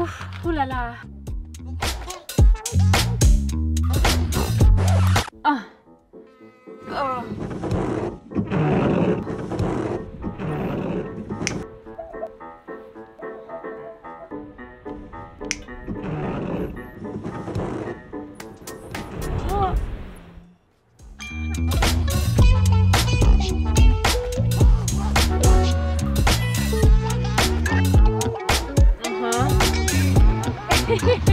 Ouf, oh là là. Ah. Oh. Hehehe.